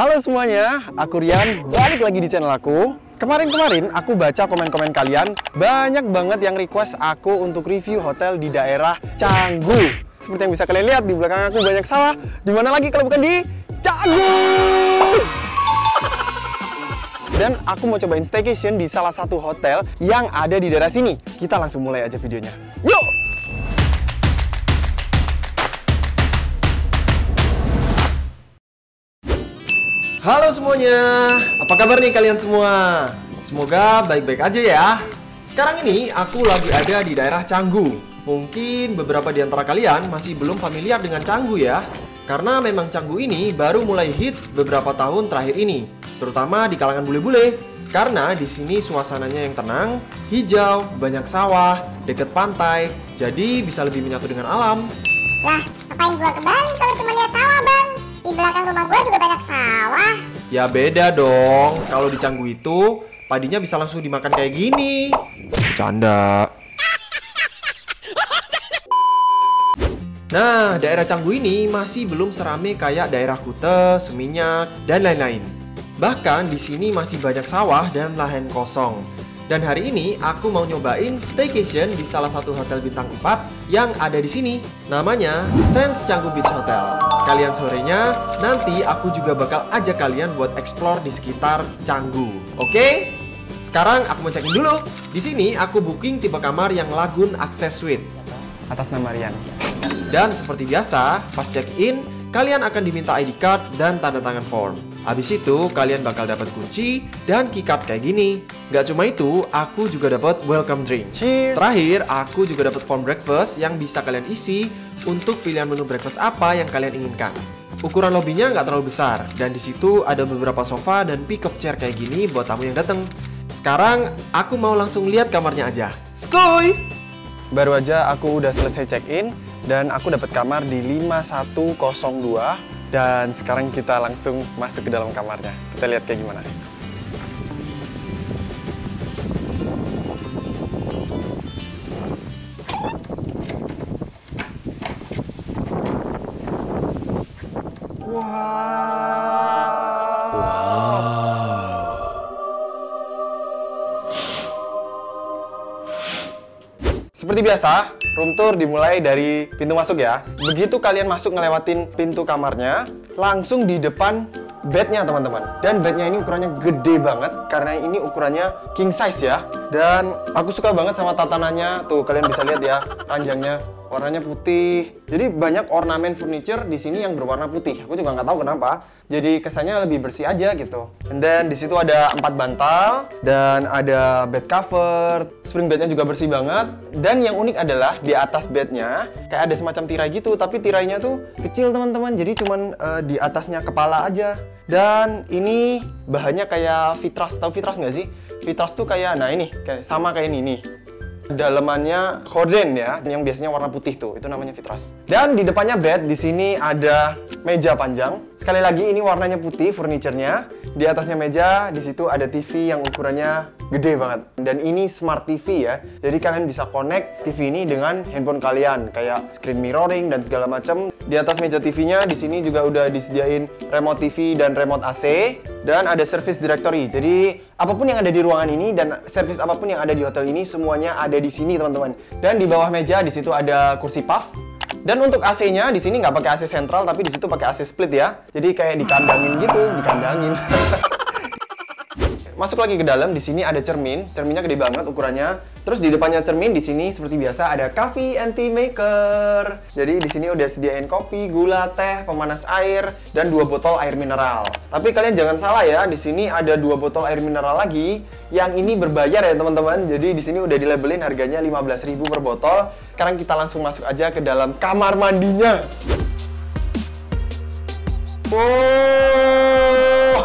Halo semuanya, aku Rian, balik lagi di channel aku. Kemarin aku baca komen-komen kalian, banyak banget yang request aku untuk review hotel di daerah Canggu. Seperti yang bisa kalian lihat di belakang aku banyak salah. Di mana lagi kalau bukan di Canggu? Dan aku mau cobain staycation di salah satu hotel yang ada di daerah sini. Kita langsung mulai aja videonya. Yuk! Halo semuanya, apa kabar nih kalian semua? Semoga baik-baik aja ya. Sekarang ini aku lagi ada di daerah Canggu. Mungkin beberapa di antara kalian masih belum familiar dengan Canggu ya. Karena memang Canggu ini baru mulai hits beberapa tahun terakhir ini, terutama di kalangan bule-bule, karena di sini suasananya yang tenang, hijau, banyak sawah, deket pantai, jadi bisa lebih menyatu dengan alam. Lah, ngapain gua ke Bali kalau cuma lihat sawah, Bang? Di belakang rumah gua juga banyak sawah. Ya beda dong, kalau di Canggu itu padinya bisa langsung dimakan kayak gini. Bercanda. Nah, daerah Canggu ini masih belum serame kayak daerah Kute, Seminyak, dan lain-lain. Bahkan di sini masih banyak sawah dan lahan kosong. Dan hari ini aku mau nyobain staycation di salah satu hotel bintang 4 yang ada di sini. Namanya Sense Canggu Beach Hotel. Sekalian sorenya, nanti aku juga bakal ajak kalian buat explore di sekitar Canggu. Oke? Sekarang aku mau cekin dulu. Di sini aku booking tipe kamar yang Lagoon Access Suite. Atas nama Rian. Dan seperti biasa, pas check-in, kalian akan diminta ID card dan tanda tangan form. Abis itu, kalian bakal dapat kunci dan keycard kayak gini. Gak cuma itu, aku juga dapat welcome drink. Cheers. Terakhir, aku juga dapat form breakfast yang bisa kalian isi untuk pilihan menu breakfast apa yang kalian inginkan. Ukuran lobbynya nggak terlalu besar, dan di situ ada beberapa sofa dan pickup chair kayak gini buat tamu yang datang. Sekarang, aku mau langsung lihat kamarnya aja. Skuy! Baru aja aku udah selesai check-in, dan aku dapat kamar di 5102. Dan sekarang kita langsung masuk ke dalam kamarnya. Kita lihat kayak gimana. Seperti biasa, room tour dimulai dari pintu masuk ya. Begitu kalian masuk ngelewatin pintu kamarnya, langsung di depan bednya teman-teman. Dan bednya ini ukurannya gede banget, karena ini ukurannya king size ya. Dan aku suka banget sama tatanannya. Tuh, kalian bisa lihat ya, ranjangnya warnanya putih. Jadi banyak ornamen furniture di sini yang berwarna putih. Aku juga nggak tahu kenapa. Jadi kesannya lebih bersih aja gitu. And then di situ ada 4 bantal dan ada bed cover. Spring bednya juga bersih banget. Dan yang unik adalah di atas bednya kayak ada semacam tirai gitu, tapi tirainya tuh kecil teman-teman. Jadi cuman di atasnya kepala aja. Dan ini bahannya kayak vitras, tahu vitras nggak sih? Vitras tuh kayak, nah ini, kayak sama kayak ini nih. Dalemannya gorden ya, yang biasanya warna putih tuh, itu namanya vitras. Dan di depannya bed, di sini ada meja panjang. Sekali lagi ini warnanya putih, furniturnya. Di atasnya meja, di situ ada TV yang ukurannya gede banget. Dan ini smart TV ya, jadi kalian bisa connect TV ini dengan handphone kalian, kayak screen mirroring dan segala macam. Di atas meja TV-nya, di sini juga udah disediain remote TV dan remote AC. Dan ada service directory, jadi apapun yang ada di ruangan ini dan service apapun yang ada di hotel ini semuanya ada di sini teman-teman. Dan di bawah meja di situ ada kursi puff. Dan untuk AC-nya di sini nggak pakai AC sentral, tapi di situ pakai AC split ya. Jadi kayak dikandangin gitu, dikandangin. Masuk lagi ke dalam, di sini ada cermin. Cerminnya gede banget ukurannya. Terus di depannya cermin di sini seperti biasa ada coffee and tea maker. Jadi di sini udah sediain kopi, gula, teh, pemanas air, dan 2 botol air mineral. Tapi kalian jangan salah ya, di sini ada 2 botol air mineral lagi. Yang ini berbayar ya teman-teman. Jadi di sini udah dilabelin harganya 15.000 per botol. Sekarang kita langsung masuk aja ke dalam kamar mandinya. Wow.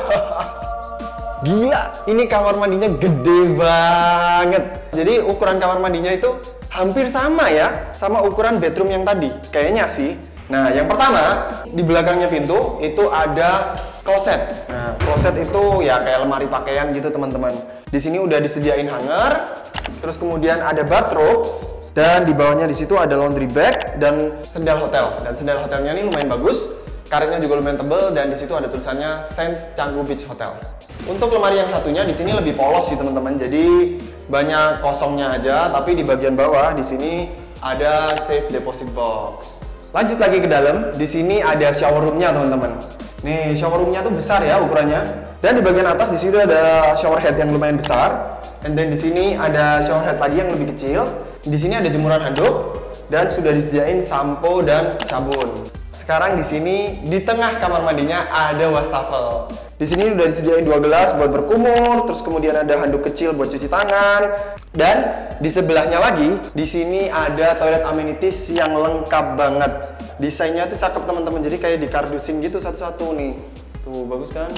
Gila, ini kamar mandinya gede banget. Jadi ukuran kamar mandinya itu hampir sama ya, sama ukuran bedroom yang tadi. Kayaknya sih. Nah, yang pertama, di belakangnya pintu itu ada kloset. Nah, kloset itu ya kayak lemari pakaian gitu teman-teman. Di sini udah disediain hanger, terus kemudian ada bathrobes. Dan di bawahnya di situ ada laundry bag dan sendal hotel. Dan sendal hotelnya ini lumayan bagus. Karetnya juga lumayan tebel dan di situ ada tulisannya Sense Canggu Beach Hotel. Untuk lemari yang satunya di sini lebih polos sih teman-teman. Jadi banyak kosongnya aja, tapi di bagian bawah di sini ada safe deposit box. Lanjut lagi ke dalam, di sini ada shower roomnya teman-teman. Nih shower roomnya tuh besar ya ukurannya. Dan di bagian atas di situ ada shower head yang lumayan besar. And then di sini ada shower head lagi yang lebih kecil. Di sini ada jemuran handuk dan sudah disediain sampo dan sabun. Sekarang di sini di tengah kamar mandinya ada wastafel. Di sini udah disediain dua gelas buat berkumur, terus kemudian ada handuk kecil buat cuci tangan. Dan di sebelahnya lagi, di sini ada toilet amenities yang lengkap banget. Desainnya tuh cakep teman-teman, jadi kayak dikardusin gitu satu-satu nih. Tuh bagus kan?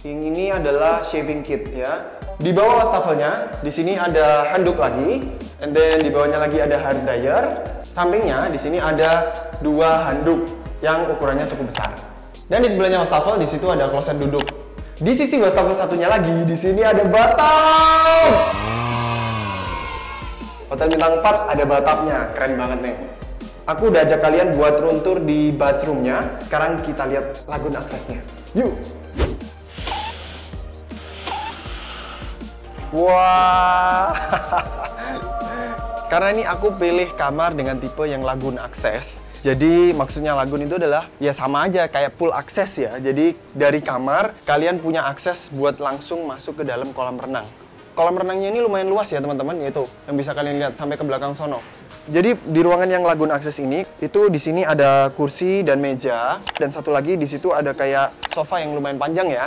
Yang ini adalah shaving kit ya. Di bawah wastafelnya, di sini ada handuk lagi, and then di bawahnya lagi ada hair dryer. Sampingnya di sini ada dua handuk yang ukurannya cukup besar. Dan di sebelahnya wastafel di situ ada kloset duduk. Di sisi wastafel satunya lagi di sini ada batap. Hotel bintang 4 ada batapnya, keren banget nih. Aku udah ajak kalian buat room tour di bathroomnya. Sekarang kita lihat lagun aksesnya. Yuk. Wah. Karena ini aku pilih kamar dengan tipe yang lagun akses. Jadi maksudnya lagun itu adalah ya sama aja kayak pool akses ya. Jadi dari kamar kalian punya akses buat langsung masuk ke dalam kolam renang. Kolam renangnya ini lumayan luas ya teman-teman, yaitu yang bisa kalian lihat sampai ke belakang sono. Jadi di ruangan yang lagun akses ini itu di sini ada kursi dan meja, dan satu lagi di situ ada kayak sofa yang lumayan panjang ya.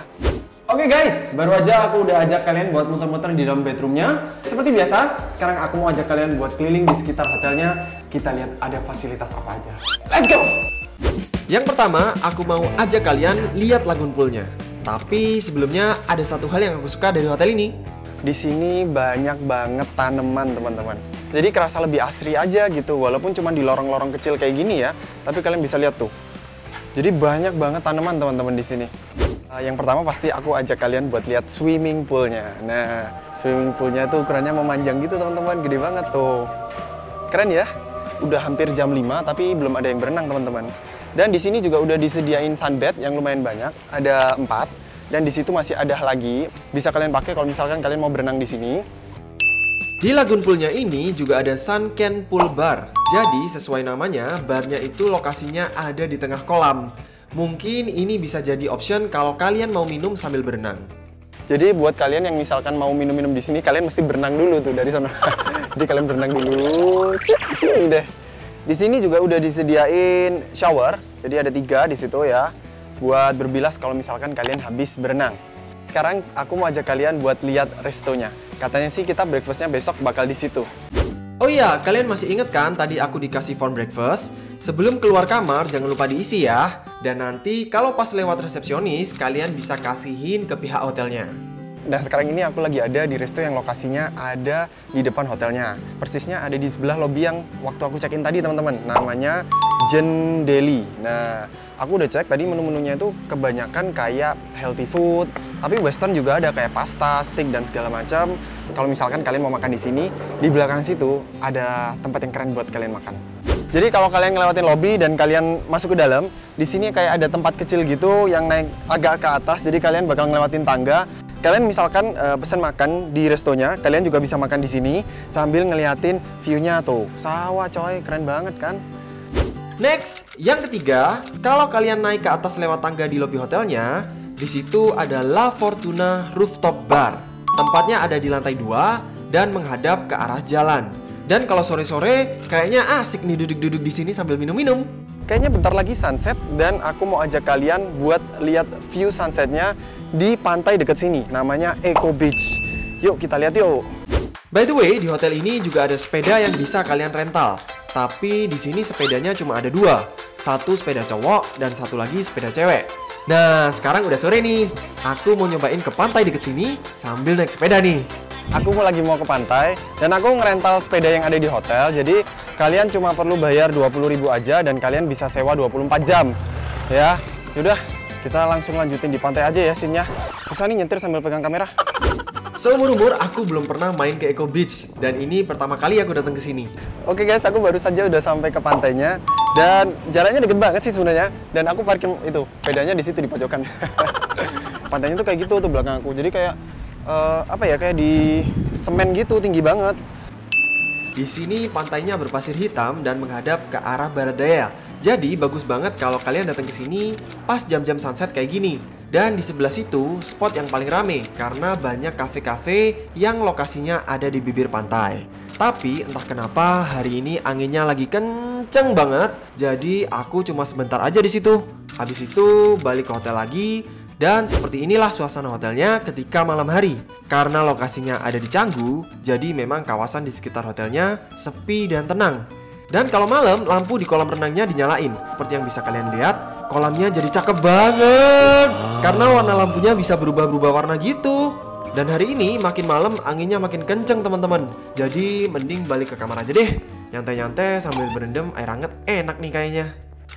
Oke guys, baru aja aku udah ajak kalian buat muter-muter di dalam bedroomnya. Seperti biasa, sekarang aku mau ajak kalian buat keliling di sekitar hotelnya. Kita lihat ada fasilitas apa aja. Let's go! Yang pertama, aku mau ajak kalian lihat lagun poolnya. Tapi sebelumnya ada satu hal yang aku suka dari hotel ini. Di sini banyak banget tanaman teman-teman. Jadi kerasa lebih asri aja gitu, walaupun cuma di lorong-lorong kecil kayak gini ya. Tapi kalian bisa lihat tuh. Jadi banyak banget tanaman teman-teman di sini. Yang pertama pasti aku ajak kalian buat lihat swimming poolnya. Nah, swimming poolnya tuh ukurannya memanjang gitu teman-teman, gede banget tuh. Keren ya? Udah hampir jam 5 tapi belum ada yang berenang teman-teman. Dan di sini juga udah disediain sunbed yang lumayan banyak, ada 4. Dan di situ masih ada lagi, bisa kalian pakai kalau misalkan kalian mau berenang di sini. Di lagun poolnya ini juga ada Sense Canggu Pool Bar. Jadi sesuai namanya, barnya itu lokasinya ada di tengah kolam. Mungkin ini bisa jadi option kalau kalian mau minum sambil berenang. Jadi buat kalian yang misalkan mau minum-minum di sini, kalian mesti berenang dulu tuh dari sana. Jadi kalian berenang dulu. Sini deh. Di sini juga udah disediain shower. Jadi ada 3 di situ ya. Buat berbilas kalau misalkan kalian habis berenang. Sekarang aku mau ajak kalian buat lihat restonya. Katanya sih kita breakfastnya besok bakal di situ. Oh iya, kalian masih inget kan tadi aku dikasih form breakfast? Sebelum keluar kamar jangan lupa diisi ya. Dan nanti kalau pas lewat resepsionis, kalian bisa kasihin ke pihak hotelnya. Dan sekarang ini aku lagi ada di resto yang lokasinya ada di depan hotelnya. Persisnya ada di sebelah lobby yang waktu aku check-in tadi teman-teman. Namanya Jendeli. Nah, aku udah cek tadi menu-menunya itu kebanyakan kayak healthy food. Tapi western juga ada kayak pasta, steak dan segala macam. Kalau misalkan kalian mau makan di sini, di belakang situ ada tempat yang keren buat kalian makan. Jadi kalau kalian ngelewatin lobby dan kalian masuk ke dalam, di sini kayak ada tempat kecil gitu yang naik agak ke atas, jadi kalian bakal ngelewatin tangga. Kalian misalkan pesan makan di restonya, kalian juga bisa makan di sini sambil ngeliatin view-nya tuh. Sawah coy, keren banget kan? Next, yang ketiga, kalau kalian naik ke atas lewat tangga di lobby hotelnya, di situ ada La Fortuna Rooftop Bar. Tempatnya ada di lantai 2 dan menghadap ke arah jalan. Dan kalau sore-sore, kayaknya asik nih duduk-duduk di sini sambil minum-minum. Kayaknya bentar lagi sunset, dan aku mau ajak kalian buat lihat view sunsetnya di pantai dekat sini. Namanya Echo Beach. Yuk kita lihat yuk. By the way, di hotel ini juga ada sepeda yang bisa kalian rental. Tapi di sini sepedanya cuma ada 2. Satu sepeda cowok, dan satu lagi sepeda cewek. Nah, sekarang udah sore nih. Aku mau nyobain ke pantai dekat sini sambil naik sepeda nih. Aku lagi mau ke pantai, dan aku ngerental sepeda yang ada di hotel. Jadi kalian cuma perlu bayar 20.000 aja, dan kalian bisa sewa 24 jam. Ya, yaudah kita langsung lanjutin di pantai aja ya scene-nya. Susah nih nyetir sambil pegang kamera. Seumur-umur aku belum pernah main ke Echo Beach, dan ini pertama kali aku datang ke sini. Oke guys, aku baru saja udah sampai ke pantainya dan jalannya deket banget sih sebenarnya. Dan aku parkir itu pedanya di situ di pojokan. Pantainya tuh kayak gitu tuh belakang aku. Jadi kayak apa ya, kayak di semen gitu, tinggi banget. Di sini pantainya berpasir hitam dan menghadap ke arah barat daya. Jadi bagus banget kalau kalian datang ke sini pas jam-jam sunset kayak gini. Dan di sebelah situ spot yang paling rame karena banyak kafe-kafe yang lokasinya ada di bibir pantai. Tapi entah kenapa hari ini anginnya lagi kenceng banget. Jadi aku cuma sebentar aja di situ. Habis itu balik ke hotel lagi. Dan seperti inilah suasana hotelnya ketika malam hari. Karena lokasinya ada di Canggu, jadi memang kawasan di sekitar hotelnya sepi dan tenang. Dan kalau malam, lampu di kolam renangnya dinyalain. Seperti yang bisa kalian lihat, kolamnya jadi cakep banget. Karena warna lampunya bisa berubah-berubah warna gitu. Dan hari ini makin malam anginnya makin kenceng teman-teman. Jadi mending balik ke kamar aja deh. Nyantai-nyantai sambil berendam air hangat enak nih kayaknya.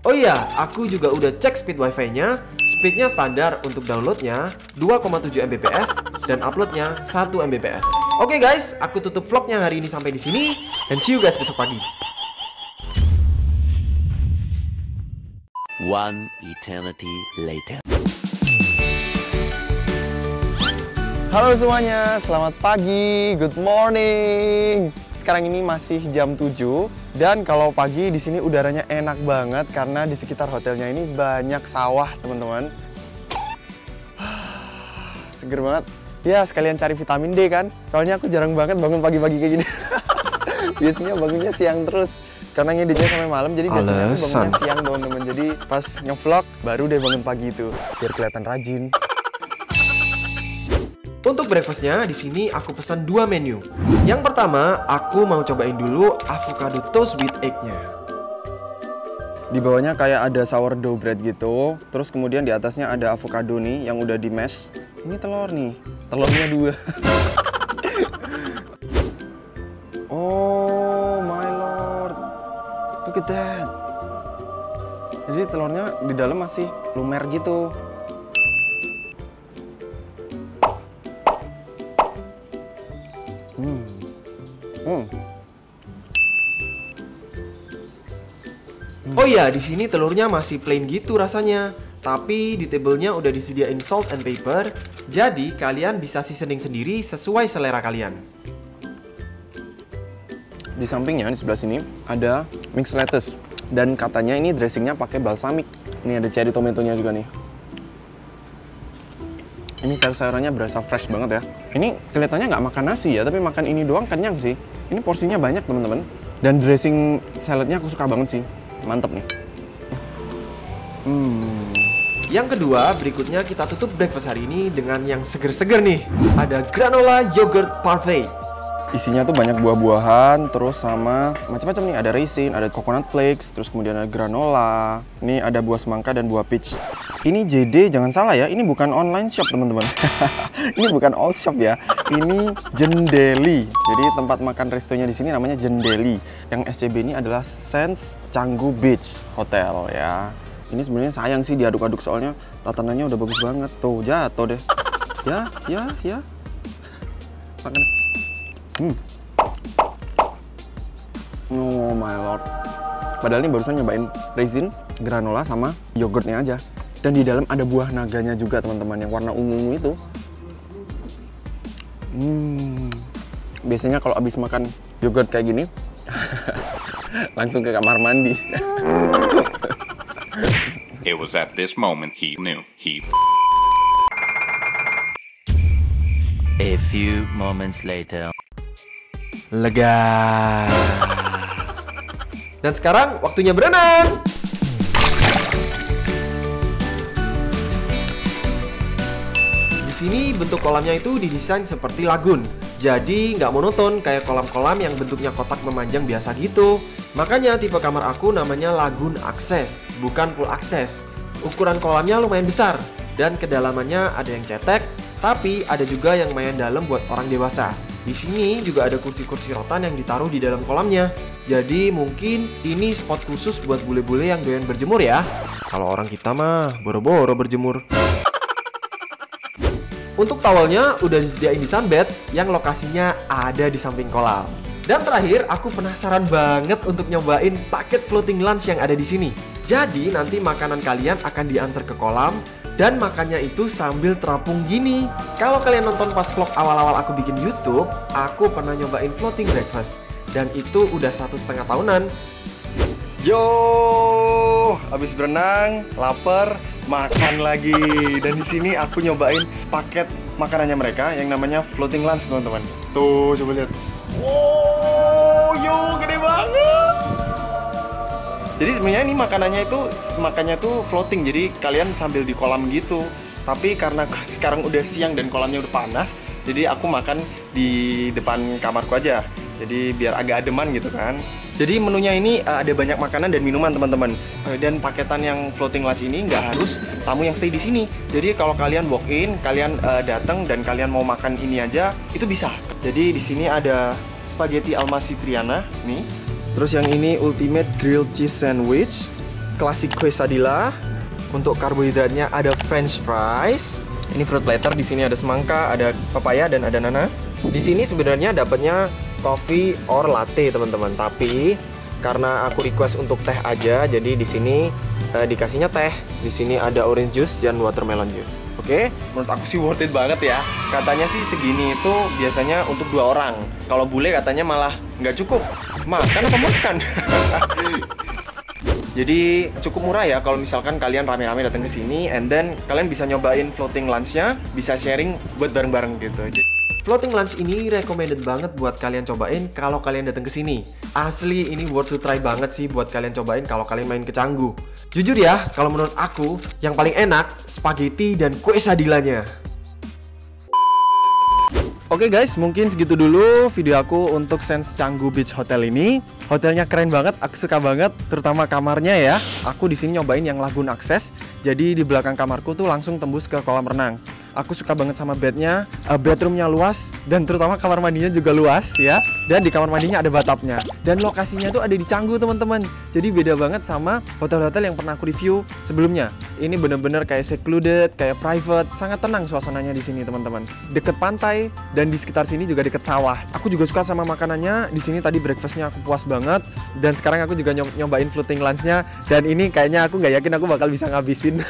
Oh iya, aku juga udah cek speed wifi-nya. Speednya standar untuk downloadnya 2,7 Mbps dan uploadnya 1 Mbps. Oke guys, aku tutup vlognya hari ini sampai di sini. And see you guys besok pagi. One eternity later. Halo semuanya, selamat pagi, good morning. Sekarang ini masih jam 7 dan kalau pagi di sini udaranya enak banget karena di sekitar hotelnya ini banyak sawah, teman-teman. Seger banget. Ya, sekalian cari vitamin D kan. Soalnya aku jarang banget bangun pagi-pagi kayak gini. Biasanya bangunnya siang terus. Karena ngeditnya sampai malam, jadi biasanya aku bangunnya siang, teman-teman. Jadi pas nge-vlog baru deh bangun pagi itu biar kelihatan rajin. Untuk breakfastnya di sini aku pesan dua menu. Yang pertama aku mau cobain dulu avocado toast with egg-nya. Di bawahnya kayak ada sourdough bread gitu. Terus kemudian di atasnya ada avocado nih yang udah di mash. Ini telur nih, telurnya dua. Oh my lord, look at that. Jadi telurnya di dalam masih lumer gitu. Oh iya, di sini telurnya masih plain gitu rasanya. Tapi di tablenya udah disediain salt and pepper. Jadi kalian bisa seasoning sendiri sesuai selera kalian. Di sampingnya di sebelah sini ada mixed lettuce dan katanya ini dressingnya pakai balsamic. Ini ada cherry tomatonya juga nih. Ini sayur-sayurannya berasa fresh banget ya. Ini kelihatannya nggak makan nasi ya, tapi makan ini doang kenyang sih. Ini porsinya banyak teman-teman. Dan dressing saladnya aku suka banget sih. Mantep nih. Yang kedua, berikutnya kita tutup breakfast hari ini dengan yang seger-seger nih. Ada granola yogurt parfait. Isinya tuh banyak buah-buahan, terus sama macam-macam nih. Ada resin, ada coconut flakes, terus kemudian ada granola. Ini ada buah semangka dan buah peach. Ini JD, jangan salah ya, ini bukan online shop teman-teman. Ini bukan all shop ya, ini Jendeli. Jadi tempat makan restonya di sini namanya Jendeli. Yang SCB ini adalah Sense Canggu Beach Hotel ya. Ini sebenarnya sayang sih diaduk-aduk soalnya tatanannya udah bagus banget. Tuh jatuh deh. Ya. Makan. Oh my lord. Padahal ini barusan nyobain resin, granola sama yogurtnya aja. Dan di dalam ada buah naganya juga teman-teman yang warna ungu itu. Biasanya kalau habis makan yogurt kayak gini, langsung ke kamar mandi. It was at this moment he knew he. A few moments later. Lega. Dan sekarang waktunya berenang. Di sini bentuk kolamnya itu didesain seperti lagun. Jadi nggak monoton kayak kolam-kolam yang bentuknya kotak memanjang biasa gitu. Makanya tipe kamar aku namanya lagun akses, bukan pool akses. Ukuran kolamnya lumayan besar dan kedalamannya ada yang cetek, tapi ada juga yang lumayan dalam buat orang dewasa. Di sini juga ada kursi-kursi rotan yang ditaruh di dalam kolamnya. Jadi mungkin ini spot khusus buat bule-bule yang doyan berjemur ya. Kalau orang kita mah boro-boro berjemur. Untuk towelnya udah disediain di sunbed yang lokasinya ada di samping kolam. Dan terakhir, aku penasaran banget untuk nyobain paket floating lunch yang ada di sini. Jadi nanti makanan kalian akan diantar ke kolam dan makannya itu sambil terapung gini. Kalau kalian nonton pas vlog awal-awal aku bikin YouTube, aku pernah nyobain floating breakfast dan itu udah 1,5 tahunan. Yo, habis berenang, lapar, makan lagi. Dan di sini aku nyobain paket makanannya mereka yang namanya floating lunch, teman-teman. Tuh, coba lihat. Wow, yo, gede banget. Jadi sebenarnya ini makanannya itu floating. Jadi kalian sambil di kolam gitu. Tapi karena sekarang udah siang dan kolamnya udah panas, jadi aku makan di depan kamarku aja. Jadi biar agak ademan gitu kan. Jadi menunya ini ada banyak makanan dan minuman, teman-teman. Dan paketan yang floating lunch ini nggak harus tamu yang stay di sini. Jadi kalau kalian walk in, kalian datang dan kalian mau makan ini aja, itu bisa. Jadi di sini ada spaghetti al massitriana nih. Terus yang ini ultimate grilled cheese sandwich, classic quesadilla. Untuk karbohidratnya ada french fries. Ini fruit platter, di sini ada semangka, ada pepaya dan ada nanas. Di sini sebenarnya dapatnya coffee or latte, teman-teman. Tapi karena aku request untuk teh aja, jadi di sini dikasihnya teh. Di sini ada orange juice dan watermelon juice. Oke, menurut aku sih worth it banget ya. Katanya sih segini itu biasanya untuk 2 orang. Kalau bule katanya malah nggak cukup. Makan apa makan? Jadi cukup murah ya kalau misalkan kalian rame-rame datang ke sini, and then kalian bisa nyobain floating lunch-nya, bisa sharing buat bareng-bareng gitu. Floating lunch ini recommended banget buat kalian cobain kalau kalian datang ke sini. Asli ini worth to try banget sih buat kalian cobain kalau kalian main ke Canggu. Jujur ya, kalau menurut aku yang paling enak spaghetti dan quesadillanya. Oke guys, mungkin segitu dulu video aku untuk Sense Canggu Beach Hotel ini. Hotelnya keren banget, aku suka banget, terutama kamarnya ya. Aku di sini nyobain yang lagoon akses, jadi di belakang kamarku tuh langsung tembus ke kolam renang. Aku suka banget sama bednya, bedroomnya luas dan terutama kamar mandinya juga luas ya. Dan di kamar mandinya ada bathtubnya. Dan lokasinya tuh ada di Canggu, teman-teman. Jadi beda banget sama hotel-hotel yang pernah aku review sebelumnya. Ini bener-bener kayak secluded, kayak private, sangat tenang suasananya di sini, teman-teman. Deket pantai dan di sekitar sini juga deket sawah. Aku juga suka sama makanannya. Di sini tadi breakfastnya aku puas banget dan sekarang aku juga nyobain floating lunchnya. Dan ini kayaknya aku nggak yakin aku bakal bisa ngabisin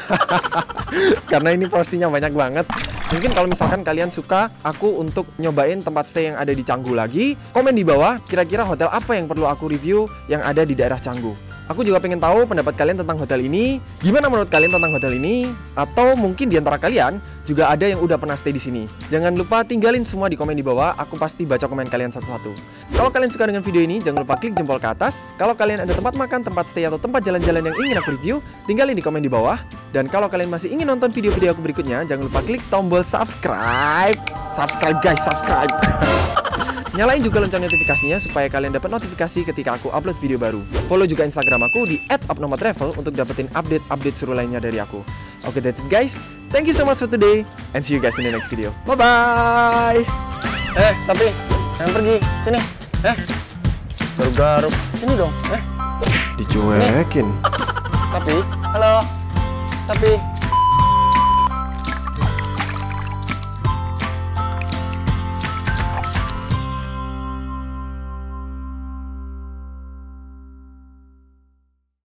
karena ini porsinya banyak banget. Mungkin kalau misalkan kalian suka aku untuk nyobain tempat stay yang ada di Canggu lagi, komen di bawah kira-kira hotel apa yang perlu aku review yang ada di daerah Canggu. Aku juga pengen tahu pendapat kalian tentang hotel ini. Gimana menurut kalian tentang hotel ini? Atau mungkin di antara kalian juga ada yang udah pernah stay di sini. Jangan lupa tinggalin semua di komen di bawah. Aku pasti baca komen kalian satu-satu. Kalau kalian suka dengan video ini, jangan lupa klik jempol ke atas. Kalau kalian ada tempat makan, tempat stay, atau tempat jalan-jalan yang ingin aku review, tinggalin di komen di bawah. Dan kalau kalian masih ingin nonton video-video aku berikutnya, jangan lupa klik tombol subscribe. Subscribe guys, subscribe. Nyalain juga lonceng notifikasinya supaya kalian dapat notifikasi ketika aku upload video baru. Follow juga Instagram aku di @opnomatravel untuk dapetin update-update seru lainnya dari aku. Oke, that's it guys. Thank you so much for today and see you guys in the next video. Bye-bye. Tapi jangan pergi. Sini. Garuk-garuk. Sini dong. Dicuekin. Tapi, halo. Tapi